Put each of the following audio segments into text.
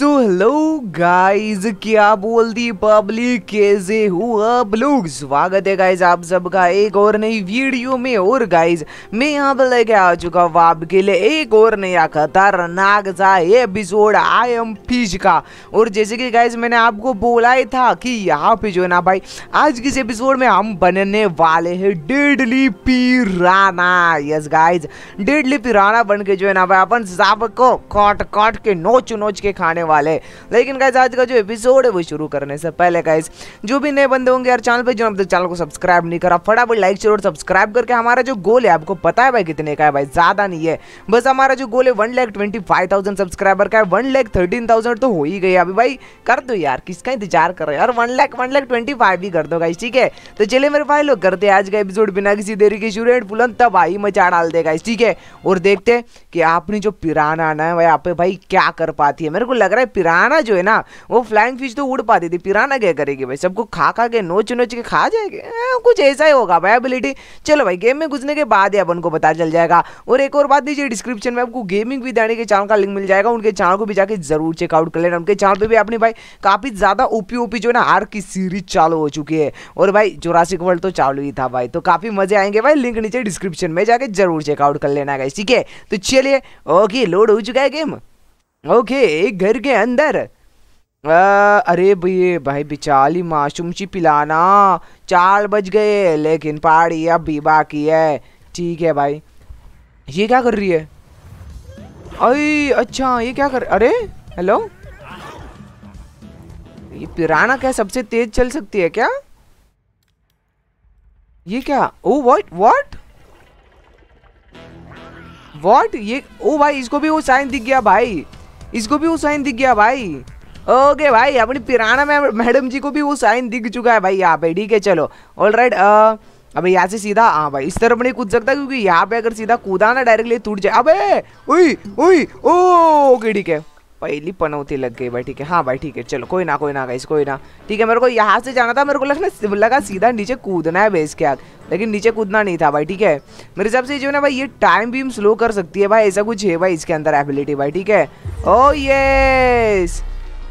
So hello guys, क्या बोलती public, कैसे हो आप लोग। स्वागत है गाइज आप सबका एक और नई वीडियो में। और गाइज मैं यहाँ पर लेके आ चुका हूँ आपके लिए एक और नया खतरनाक सा एपिसोड आई एम फिश का। और जैसे कि गाइज मैंने आपको बोला ही था कि यहाँ पे जो है ना भाई, आज के इस एपिसोड में हम बनने वाले हैं deadly piranha. Yes guys, deadly piranha बन के जो है ना भाई अपन सांप को काट काट के नोच के खाने वाले। लेकिन गाइस आज का जो एपिसोड है वो शुरू करने से पहले गाइस, जो भी नए बंदे होंगे यार चैनल पे, जो अब चैनल को सब्सक्राइब नहीं करा फटाफट लाइक जरूर सब्सक्राइब करके। हमारा जो गोल है आपको पता है भाई कितने का है भाई, ज्यादा नहीं है। बस हमारा जो गोल है 1,25,000 सब्सक्राइबर का है। 1,13,000 तो हो ही गई अभी भाई, कर दो यार, किसका इंतजार कर रहे हो यार। 1,25,000 ही कर दो गाइस, ठीक है। तो चलिए मेरे भाई लोग करते हैं आज का एपिसोड बिना किसी देरी के शुरू, एंड बुलंद तबाही मचा डाल दे गाइस, ठीक है। और देखते हैं कि आपने जो पिराना आना है यहाँ पे भाई क्या कर पाती है। मेरे को लग रहा है पिराना जो है ना वो फ्लाइंग फिश तो उड़ पाती थी, पिराना क्या करेगी भाई, सबको खा के नोच के खा जाएगी, कुछ ऐसा ही होगा भाई एबिलिटी। चलो भाई गेम में घुसने के बाद ही अपन को पता चल जाएगा। और एक और बात, नीचे डिस्क्रिप्शन में आपको गेमिंग विद यानी के चैनल का लिंक मिल जाएगा, उनके चैनल को भी जाके जरूर चेकआउट कर लेना। उनके चैनल पर भी अपनी भाई काफी ज्यादा ओपी जो है ना आर की सीरीज चालू हो चुकी है, और भाई जुरासिक वर्ल्ड तो चालू ही था भाई, तो काफी मजे आएंगे भाई। लिंक नीचे डिस्क्रिप्शन में जाके जरूर चेकआउट कर लेना गाइस, ठीक है। तो चलिए ओके, लोड हो चुका है गेम। ओके एक घर के अंदर अरे भाई बिचाली मासूम सी पिलाना, 4 बज गए लेकिन पार्टी अब भी बाकी है, ठीक है भाई। ये क्या कर रही है? अरे अच्छा ये क्या कर, अरे हेलो, ये पिराना क्या सबसे तेज चल सकती है क्या? ये क्या, ओ व्हाट व्हाट व्हाट, ये ओ भाई इसको भी वो साइन दिख गया भाई, इसको भी वो साइन दिख गया भाई। ओके भाई अपनी पिराना में मैडम जी को भी वो साइन दिख चुका है भाई यहाँ पे, ठीक है। चलो ऑलराइट, अबे यहाँ से सीधा, हाँ भाई इस तरफ नहीं कूद सकता क्योंकि यहाँ पे अगर सीधा कूदा ना डायरेक्टली टूट जाए। अबे ओई ओई ओके ठीक है, पहली पनौती लग गई भाई, ठीक है। हाँ भाई ठीक है, चलो कोई ना गाइस, कोई ना, ठीक है। मेरे को यहाँ से जाना था, मेरे को लगा सीधा नीचे कूदना है बेस के आग, लेकिन नीचे कूदना नहीं था भाई, ठीक है। मेरे हिसाब से जो है ना भाई ये टाइम बीम स्लो कर सकती है भाई, ऐसा कुछ है भाई इसके अंदर एबिलिटी भाई, ठीक है। ओ यस,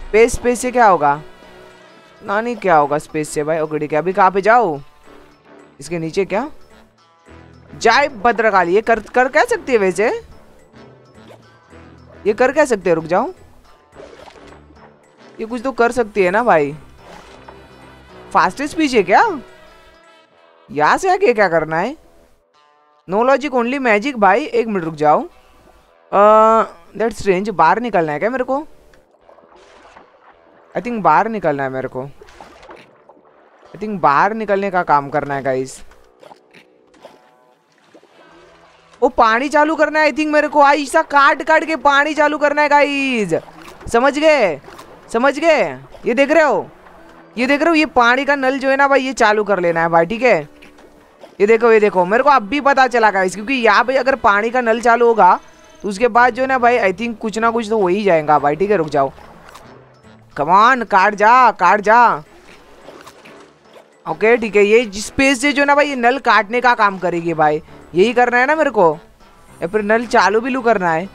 स्पेस स्पेस से क्या होगा ना, नहीं क्या होगा स्पेस से भाई। ओके ठीक है, अभी कहाँ पे जाओ, इसके नीचे क्या जाए भद्रकाली, ये कर कह सकती है वैसे, ये कर कह सकते हैं, रुक जाओ ये कुछ तो कर सकती है ना भाई। फास्टेस्ट स्पीच है क्या, यहाँ से आके क्या करना है? नो लॉजिक ओनली मैजिक भाई, एक मिनट रुक जाओ। दैट्स स्ट्रेंज, बाहर निकलना है क्या मेरे को? आई थिंक बाहर निकलना है मेरे को, आई थिंक बाहर निकलने का काम करना है गाइस। वो पानी चालू करना है आई थिंक मेरे को, ऐसा काट काट के पानी चालू करना है गाइस, समझ गए समझ गए। ये देख रहे हो, ये देख रहे हो, ये पानी का नल जो है ना भाई ये चालू कर लेना है भाई, ठीक है। ये देखो ये देखो, मेरे को अब भी पता चला गाइस, क्योंकि यहाँ पे अगर पानी का नल चालू होगा तो उसके बाद जो है ना भाई आई थिंक कुछ ना कुछ तो हो ही जाएगा भाई, ठीक है। रुक जाओ, कमान काट जा काट जा। ओके ठीक है, ये स्पेस से जो है ना भाई ये नल काटने का काम करेगी भाई, यही करना है ना मेरे को, या फिर नल चालू भी लू करना है,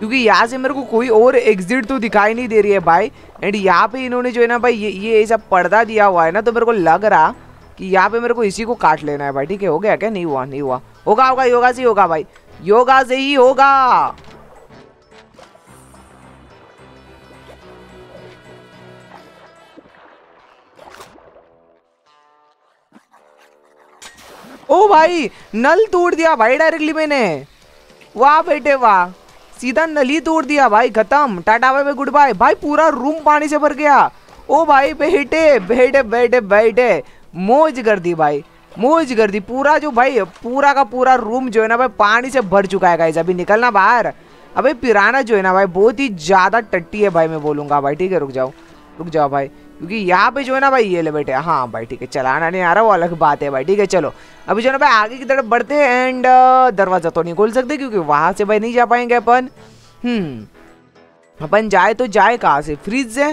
क्योंकि यहाँ से मेरे को कोई और एग्जिट तो दिखाई नहीं दे रही है भाई। एंड यहाँ पे इन्होंने जो है ना भाई ये ऐसा पर्दा दिया हुआ है ना, तो मेरे को लग रहा कि यहाँ पे मेरे को इसी को काट लेना है भाई, ठीक है। हो गया क्या, नहीं हुआ नहीं हुआ, होगा होगा, योगा से ही होगा भाई, योगा से ही होगा। ओ भाई नल तोड़ दिया भाई डायरेक्टली मैंने, वाह बेटे वाह, सीधा नल ही तोड़ दिया भाई, खत्म टाटा बाय गुड बाय भाई, पूरा रूम पानी से भर गया। ओ भाई बेटे बेटे बेटे बेटे, मौज कर दी भाई, मौज कर दी। पूरा जो भाई पूरा का पूरा रूम जो है ना भाई पानी से भर चुका है गाइस, अभी निकलना बाहर। अबे पिराना जो है ना भाई बहुत ही ज़्यादा टट्टी है भाई, मैं बोलूँगा भाई, ठीक है। रुक जाओ भाई, क्योंकि यहाँ पे जो है ना भाई ये ले बेटे, हाँ भाई ठीक है, चलाना नहीं आ रहा वो अलग बात है भाई, ठीक है। चलो अभी जो है ना भाई आगे की तरफ बढ़ते हैं, एंड दरवाज़ा तो नहीं खोल सकते क्योंकि वहाँ से भाई नहीं जा पाएंगे अपन। अपन जाए तो जाए कहाँ से, फ्रिज से,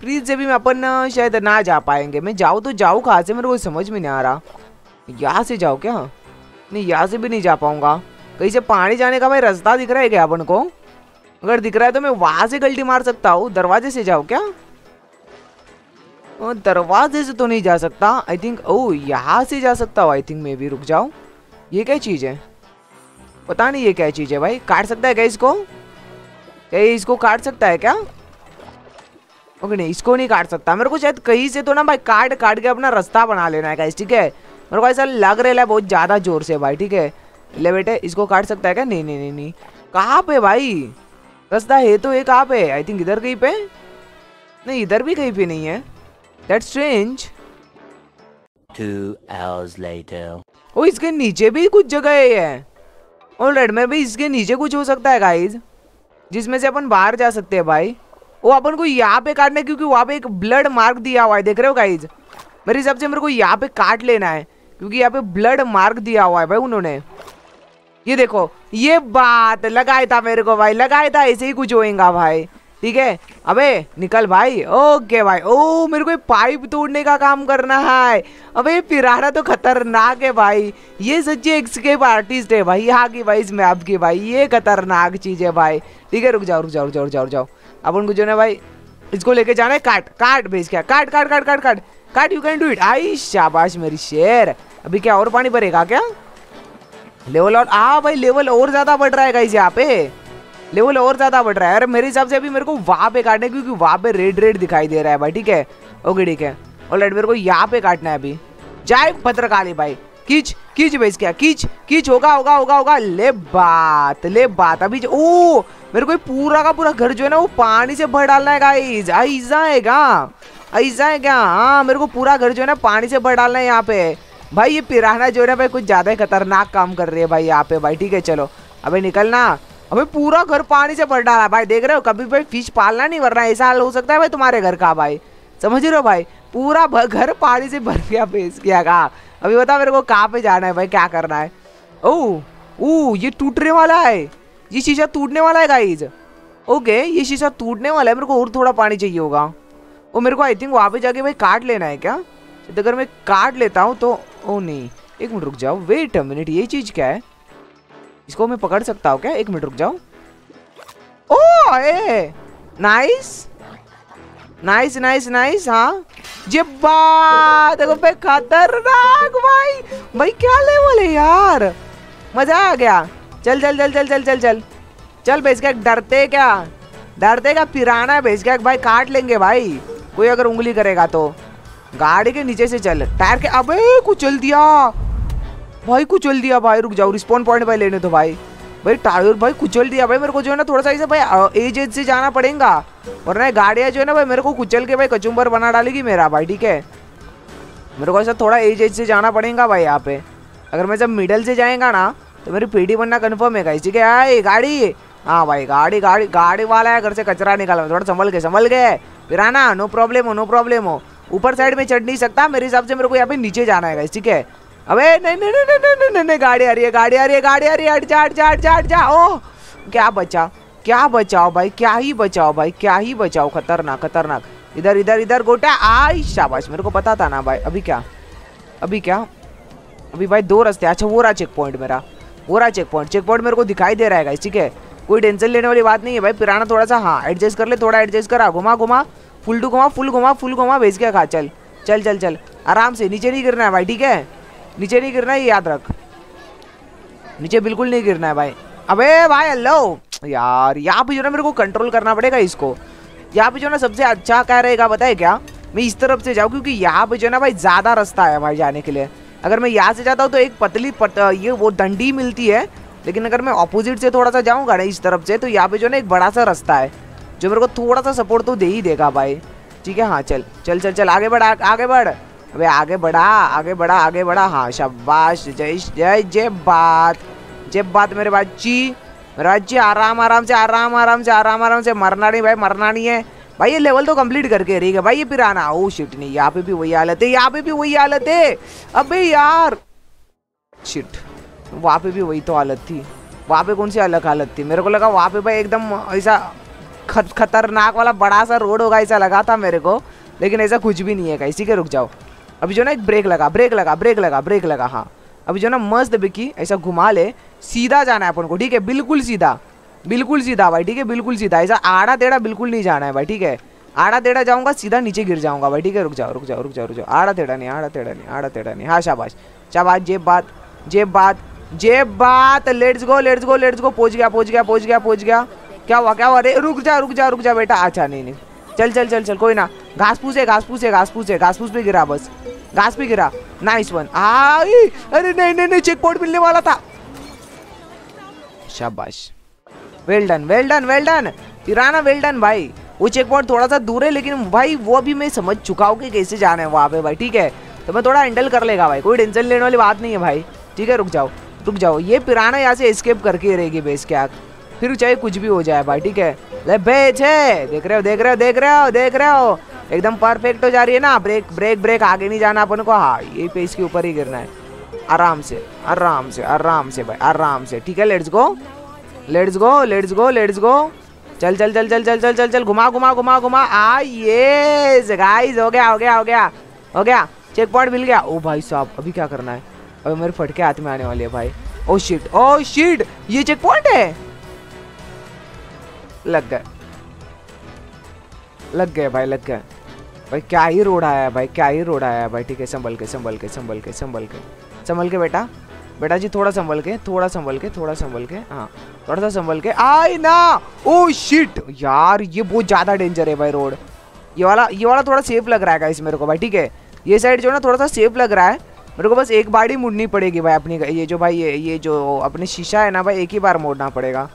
फ्रिज से भी अपन शायद ना जा पाएंगे। मैं जाऊँ तो जाऊँ कहाँ से, मेरे को समझ में नहीं आ रहा। यहाँ से जाओ क्या, नहीं यहाँ से भी नहीं जा पाऊँगा, कहीं से पानी जाने का भाई रास्ता दिख रहा है क्या अपन को? अगर दिख रहा है तो मैं वहां से गलती मार सकता हूँ। दरवाजे से जाओ क्या? दरवाजे से तो नहीं जा सकता। आई थिंक ओ यहाँ से जा सकता हूँ आई थिंक। मैं भी रुक जाओ, ये क्या चीज़ है? पता नहीं ये क्या चीज़ है भाई। काट सकता है क्या इसको? क्या इसको काट सकता है क्या? ओके नहीं, इसको नहीं काट सकता। मेरे को शायद कहीं से तो ना भाई काट के अपना रास्ता बना लेना है गाइस, ठीक है? मेरे को ऐसा लग रहा है बहुत ज़्यादा जोर से भाई, ठीक है? ले बेटे, इसको काट सकता है क्या? नहीं नहीं नहीं नहीं, कहाँ पे भाई रास्ता है तो ये कहाँ पे? आई थिंक इधर कहीं पे नहीं, इधर भी कहीं पे नहीं है। That's strange. 2 hours later। Oh इसके नीचे भी कुछ जगह है। ऑलराइट, मैं भी इसके नीचे कुछ हो सकता है गाइज जिसमें से अपन बाहर जा सकते हैं भाई। वो अपन को यहाँ पे काटना है क्योंकि वहाँ पे एक ब्लड मार्क दिया हुआ है, देख रहे हो गाइज? मेरे हिसाब से मेरे को यहाँ पे काट लेना है क्योंकि यहाँ पे ब्लड मार्क दिया हुआ है भाई उन्होंने। ये देखो, ये बात लगाया था मेरे को भाई, लगाया था ऐसे ही कुछ होएगा भाई, ठीक है? अबे निकल भाई। ओके भाई, ओ मेरे को पाइप तोड़ने का काम करना है। अबे पिराना तो खतरनाक है भाई, ये सच्ची एस्केप आर्टिस्ट है भाई। यहाँ की भाई इस मैप की भाई ये खतरनाक चीज़ है भाई, ठीक है? रुक जाओ। अब उनको जो ना भाई इसको लेके जाना है। काट भेज क्या? काट। You can do it. आई शाबाश मेरी शेर। अभी क्या और पानी भरेगा क्या? लेवल और आ भाई, लेवल और ज़्यादा बढ़ रहा है गाइस, यहाँ पे लेवल और ज़्यादा बढ़ रहा है। अरे मेरे हिसाब से अभी मेरे को वहाँ पे काटना है क्योंकि वहाँ पे रेड दिखाई दे रहा है भाई, ठीक है? ओके ठीक है। और लाइट मेरे को यहाँ पे काटना है अभी। जाए पत्रकाली भाई, खींच भेज क्या? खींच होगा। ले बात अभी। ओ मेरे को पूरा का पूरा घर जो है ना वो पानी से भर डालना है गाइस। ऐसा है क्या? हाँ मेरे को पूरा घर जो है ना पानी से भर डालना है यहाँ पे भाई। ये पिराना जो है ना भाई कुछ ज़्यादा ही खतरनाक काम कर रही है भाई यहाँ पे भाई, ठीक है? चलो अबे निकलना। अबे पूरा घर पानी से भर डाला भाई, देख रहे हो? कभी भाई फिश पालना नहीं, वरना ऐसा हाल हो सकता है भाई तुम्हारे घर का भाई, समझ रहे हो भाई? पूरा घर पानी से भर गया, भेज किया कहा। अभी बताओ मेरे को कहाँ पे जाना है भाई, क्या करना है? ओह ये टूटने वाला है, ये शीशा टूटने वाला है गाइज। ओके ये शीशा टूटने वाला है, मेरे को और थोड़ा पानी चाहिए होगा। वो मेरे को आई थिंक वहाँ पे जाके भाई काट लेना है क्या? अगर मैं काट लेता हूँ तो ओ नहीं, एक मिनट रुक जाओ, वेट अ मिनट। ये चीज़ क्या है? इसको मैं पकड़ सकता हूँ क्या? एक मिनट रुक जाओ। ओ ए नाइस। हाँ ये बात देखो, खतरनाक भाई क्या लेवल है यार, मजा आ गया। चल भेज के, डरते क्या? पिराना भेज के भाई काट लेंगे भाई, कोई अगर उंगली करेगा तो। गाड़ी के नीचे से चल, टायर के। अबे कुचल दिया भाई। रुक जाओ, रिस्पॉन्ड पॉइंट भाई लेने दो भाई। टायर भाई कुचल दिया भाई। मेरे को जो है ना थोड़ा सा ऐसे भाई एज से जाना पड़ेगा, वरना गाड़ियाँ जो है ना भाई मेरे को कुचल के भाई कचुम्बर बना डालेगी मेरा भाई, ठीक है? मेरे को ऐसा थोड़ा एज से जाना पड़ेगा भाई। यहाँ पे अगर मैं जब मिडल से जाएगा ना तो मेरी पेटी बनना कन्फर्म है गाइस, ठीक है? आए गाड़ी। हाँ भाई गाड़ी वाला है, घर से कचरा निकाला। थोड़ा संभल गए पिराना, नो प्रॉब्लम हो। ऊपर साइड में चढ़ नहीं सकता मेरे हिसाब से, मेरे को यहाँ पे नीचे जाना है गाइस, ठीक है? अबे नहीं, गाड़ी आ रही है। हट जा। ओ क्या बचाओ भाई, खतरनाक। इधर गोटा। आई शाबाश, मेरे को पता था ना भाई। अभी भाई दो रास्ते। अच्छा वो रहा चेक पॉइंट मेरे को दिखाई दे रहा है गाइस, ठीक है? कोई टेंशन लेने वाली बात नहीं है भाई। पिराना थोड़ा सा हाँ एडजस्ट कर ले, घुमा फुल घुमा भेज के खा। चल। आराम से, नीचे नहीं गिरना है भाई, ठीक है? नीचे नहीं गिरना है, ये याद रख। नीचे बिल्कुल नहीं गिरना है भाई। अबे भाई हेलो यार, यहाँ पे जो ना मेरे को कंट्रोल करना पड़ेगा इसको। यहाँ पे जो ना सबसे अच्छा क्या रहेगा बताए क्या? मैं इस तरफ से जाऊँ क्योंकि यहाँ पे जो ना भाई ज़्यादा रास्ता है भाई जाने के लिए। अगर मैं यहाँ से जाता हूँ तो एक ये वो डंडी मिलती है, लेकिन अगर मैं ऑपोजिट से थोड़ा सा जाऊँगा ना इस तरफ से, तो यहाँ पे जो ना एक बड़ा सा रास्ता है जो मेरे को थोड़ा सा सपोर्ट तो दे ही देगा भाई, ठीक है? हाँ चल आगे बढ़। अबे आगे बढ़ा। हाँ शाबाश, जय बात मेरे बाजी। आराम से। मरना नहीं है भाई। ये लेवल तो कंप्लीट करके रही है भाई ये पिराना। ओ शिट, नहीं यहाँ पे भी वही हालत है। अबे यार शिट, वहाँ पे भी वही तो हालत थी। वहाँ पे कौन सी अलग हालत थी? मेरे को लगा वहाँ पे भाई एकदम ऐसा खतरनाक वाला बड़ा सा रोड होगा, ऐसा लगा था मेरे को, लेकिन ऐसा कुछ भी नहीं है गाइस, ठीक है? रुक जाओ। अभी जो ना एक ब्रेक लगा। हाँ अभी जो ना मस्त बिकी ऐसा घुमा ले, सीधा जाना है अपन को, ठीक है? बिल्कुल सीधा। बिल्कुल सीधा भाई, ठीक है, बिल्कुल सीधा, ऐसा आड़ा टेढ़ा बिल्कुल नहीं जाना है भाई, ठीक है। आड़ा टेढ़ा जाऊँगा सीधा नीचे गिर जाऊँगा भाई, ठीक है। रुक जाओ रुक जाओ रुक जाओ रुक जाओ, आड़ा टेढ़ा नहीं, आड़ा टेढ़ा नहीं, आड़ा टेढ़ा नहीं। हाँ शाबाश शाबाश, जेब बात जेब बात जेब बात, let's go let's go let's go. पहुँच गया पहुँच गया पहुँच गया पहुँच गया। क्या हुआ क्या हुआ? अरे रुक जा रुक जा रुक जा बेटा। अच्छा नहीं नहीं, चल चल चल चल, कोई ना। घास फूस है घास फूस है घास फूस है, घास फूस पे गिरा, बस घास पे गिरा। Nice one. अरे नहीं नहीं नहीं, चेक पॉइंट मिलने वाला था। शाबाश, well done well done well done piranha, well done भाई। वो चेक पॉइंट थोड़ा सा दूर है, लेकिन भाई वो भी मैं समझ चुका हूँ कि कैसे जाना है वहाँ पे भाई, ठीक है। तो मैं थोड़ा हैंडल कर लेगा भाई, कोई टेंशन लेने वाली बात नहीं है भाई, ठीक है। रुक जाओ रुक जाओ, ये पिराना यहाँ से एस्केप करके रहेगी बेस के आग, फिर चाहे कुछ भी हो जाए भाई, ठीक है। ले बेच है, देख रहे हो देख रहे हो देख रहे हो देख रहे हो, एकदम परफेक्ट हो जा रही है ना। ब्रेक ब्रेक ब्रेक, आगे नहीं जाना अपन को। हाँ, ये पेज के ऊपर ही गिरना है, आराम से आराम से आराम से भाई, आराम से, ठीक है। Let's go let's go let's go let's go, चल चल चल चल चल चल चल चल, घुमा घुमा घुमा घुमा। यस गाइस, हो गया हो गया हो गया हो गया, चेक पॉइंट मिल गया। ओ भाई साहब, अभी क्या करना है? अभी मेरे फटके हाथ में आने वाले है भाई। ओ शिट, ये चेक पॉइंट है। लग गए भाई, लग गए भाई। क्या ही रोड आया है भाई, क्या ही रोड आया है भाई, ठीक है। संभल के संभल के संभल के संभल के संभल के बेटा, बेटा जी थोड़ा संभल के, थोड़ा संभल के, थोड़ा संभल के, हाँ थोड़ा सा संभल के। आई ना, ओ शिट यार, ये बहुत ज़्यादा डेंजर है भाई रोड। ये वाला थोड़ा सेफ लग रहा है गाइस मेरे को भाई, ठीक है। ये साइड जो ना थोड़ा सा सेफ लग रहा है मेरे को, बस एक बार ही मुड़नी पड़ेगी भाई अपनी। ये जो अपने शीशा है ना भाई, एक ही बार मोड़ना पड़ेगा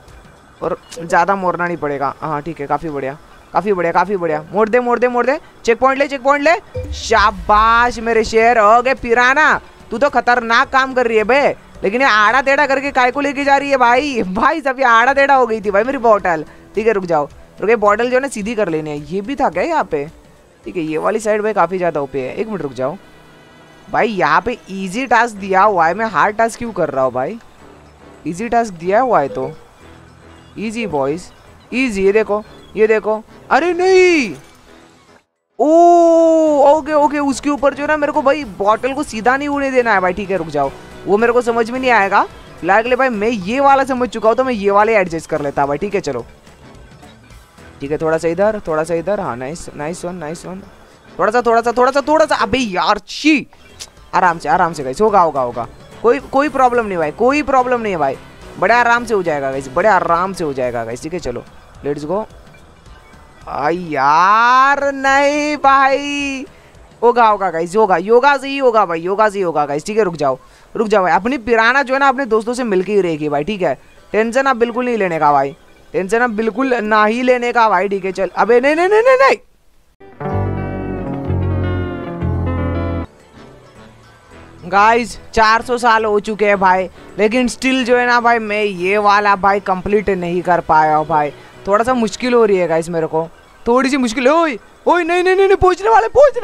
और ज़्यादा मोड़ना नहीं पड़ेगा। हाँ ठीक है, काफ़ी बढ़िया काफ़ी बढ़िया काफ़ी बढ़िया। मोड़ दे मोड़ दे मोड़ दे, चेक पॉइंट ले चेक पॉइंट ले। शाबाश मेरे शेर, हो गए पिराना। तू तो खतरनाक काम कर रही है बे, लेकिन ये आड़ा टेढ़ा करके काय को लेके जा रही है भाई। भाई सब ये आड़ा टेढ़ा हो गई थी भाई मेरी बॉटल, ठीक है। रुक जाओ रुके, बॉटल जो ना सीधी कर लेनी है। ये भी था क्या यहाँ पे? ठीक है, ये वाली साइड भाई काफ़ी ज़्यादा ओपे है। एक मिनट रुक जाओ भाई, यहाँ पे इजी टास्क दिया हुआ है, मैं हार्ड टास्क क्यों कर रहा हूँ भाई? इजी टास्क दिया हुआ है तो ईजी बॉयज ईजी। ये देखो ये देखो, अरे नहीं, ओ ओके ओके। उसके ऊपर जो है ना मेरे को भाई बॉटल को सीधा नहीं उड़ने देना है भाई, ठीक है। रुक जाओ, वो मेरे को समझ में नहीं आएगा फिलहाल के लिए भाई। मैं ये वाला समझ चुका हूँ तो मैं ये वाले एडजस्ट कर लेता भाई, ठीक है। चलो ठीक है, थोड़ा सा इधर थोड़ा सा इधर। हाँ nice nice one nice one, थोड़ा सा थोड़ा सा थोड़ा सा थोड़ा सा। अबे यार छी, आराम से गाइस, होगा होगा होगा, कोई प्रॉब्लम नहीं भाई, कोई प्रॉब्लम नहीं है भाई। बड़े आराम से हो जाएगा गाइस, बड़े आराम से हो जाएगा गाइस, ठीक है। चलो लेट्स गो। यार नहीं भाई, होगा गाइस होगा, योगा से ही होगा भाई, योगा से ही होगा गाइस, ठीक है। रुक जाओ भाई, अपनी पिराना जो है ना अपने दोस्तों से मिलके ही रहेगी भाई, ठीक है। टेंशन अब बिल्कुल नहीं लेने का भाई, टेंशन अब बिल्कुल ना ही लेने का भाई, ठीक है। चल, अबे नहीं नहीं नहीं नहीं, गाइस 400 साल हो चुके हैं भाई, लेकिन स्टिल जो है ना भाई मैं ये वाला भाई कंप्लीट नहीं कर पाया हूँ भाई। थोड़ा सा मुश्किल हो रही है गाइस मेरे को, थोड़ी सी मुश्किल। ओए नहीं नहीं नहीं, पहुँचने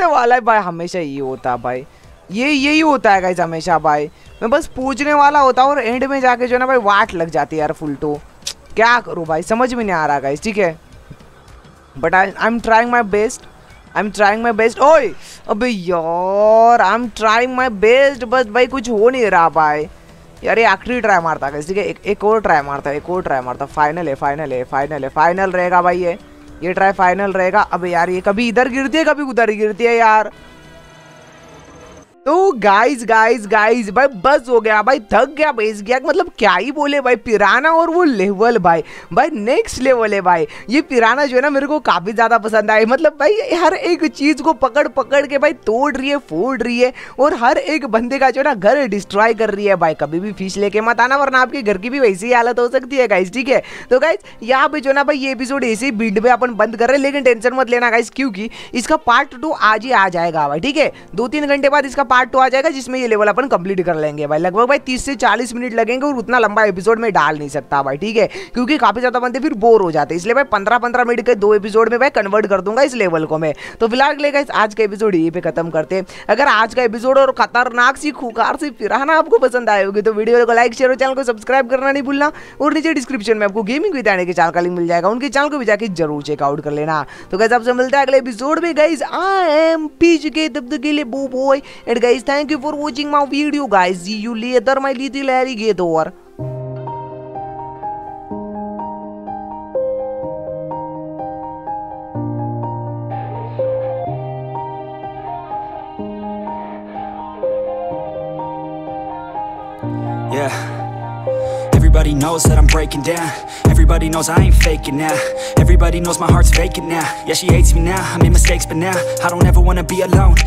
वाला है भाई। हमेशा ये होता है भाई, यही होता है गाइस हमेशा भाई। मैं बस पहुँचने वाला होता हूँ और एंड में जाके जो है ना भाई वाट लग जाती है यार फुल। तो क्या करूँ भाई, समझ में नहीं आ रहा गाइस, ठीक है। But I am trying my best, I am trying my best. ओए अबे यार, I am trying my best, बस भाई कुछ हो नहीं रहा भाई यार। ये आखिरी ट्राई मारता है, ठीक है। एक और ट्राई मारता। फाइनल रहेगा भाई ये ट्राई फाइनल रहेगा। अबे यार, ये कभी इधर गिरती है कभी उधर गिरती है यार। तो गाइस भाई बस हो गया भाई, थक गया बेस गया, मतलब क्या ही बोले भाई। पिराना और वो लेवल भाई नेक्स्ट लेवल है भाई। ये पिराना जो है ना मेरे को काफ़ी ज़्यादा पसंद आई, मतलब भाई हर एक चीज़ को पकड़ पकड़ के भाई तोड़ रही है, फोड़ रही है, और हर एक बंदे का जो है ना घर डिस्ट्रॉय कर रही है भाई। कभी भी फिश लेके मत आना, वरना आपके घर की भी वैसी ही हालत हो सकती है गाइस, ठीक है। तो गाइस यहाँ पे जो है ना भाई ये एपिसोड ऐसे ही बीट में अपन बंद कर रहे हैं, लेकिन टेंशन मत लेना गाइस, क्योंकि इसका पार्ट 2 आज ही आ जाएगा भाई, ठीक है। 2-3 घंटे बाद इसका पार्ट 2 आ जाएगा, जिसमें ये लेवल अपन कंप्लीट कर लेंगे भाई। लगभग भाई 30 से 40 मिनट लगेंगे, और उतना लंबा एपिसोड में डाल नहीं सकता भाई, ठीक है, क्योंकि काफी ज्यादा बंदे फिर बोर हो जाते हैं। इसलिए भाई 15-15 मिनट के 2 एपिसोड में भाई कन्वर्ट कर दूंगा इस लेवल को मैं। तो फिलहाल ले गाइस आज का एपिसोड यहीं पे खत्म करते हैं। अगर आज का एपिसोड और खतरनाक सी खुकार सी पिराना आपको पसंद आए होगी, तो वीडियो को लाइक शेयर और चैनल को सब्सक्राइब करना नहीं भूलना। और नीचे डिस्क्रिप्शन में आपको गेमिंग विद पिराना के चैनल का लिंक मिल जाएगा, उनके चैनल को भी जाकर जरूर चेकआउट कर लेना। तो गाइस आपसे मिलते हैं अगले एपिसोड में। गाइस आई एम पीज के, तब तक के लिए बो boy. And guys, thank you for watching my video guys. See you later my little alligator. Yeah. Everybody knows that I'm breaking down. Everybody knows I ain't faking now. Everybody knows my heart's vacant now. Yeah, she hates me now. I made mistakes, but now I don't ever wanna be alone.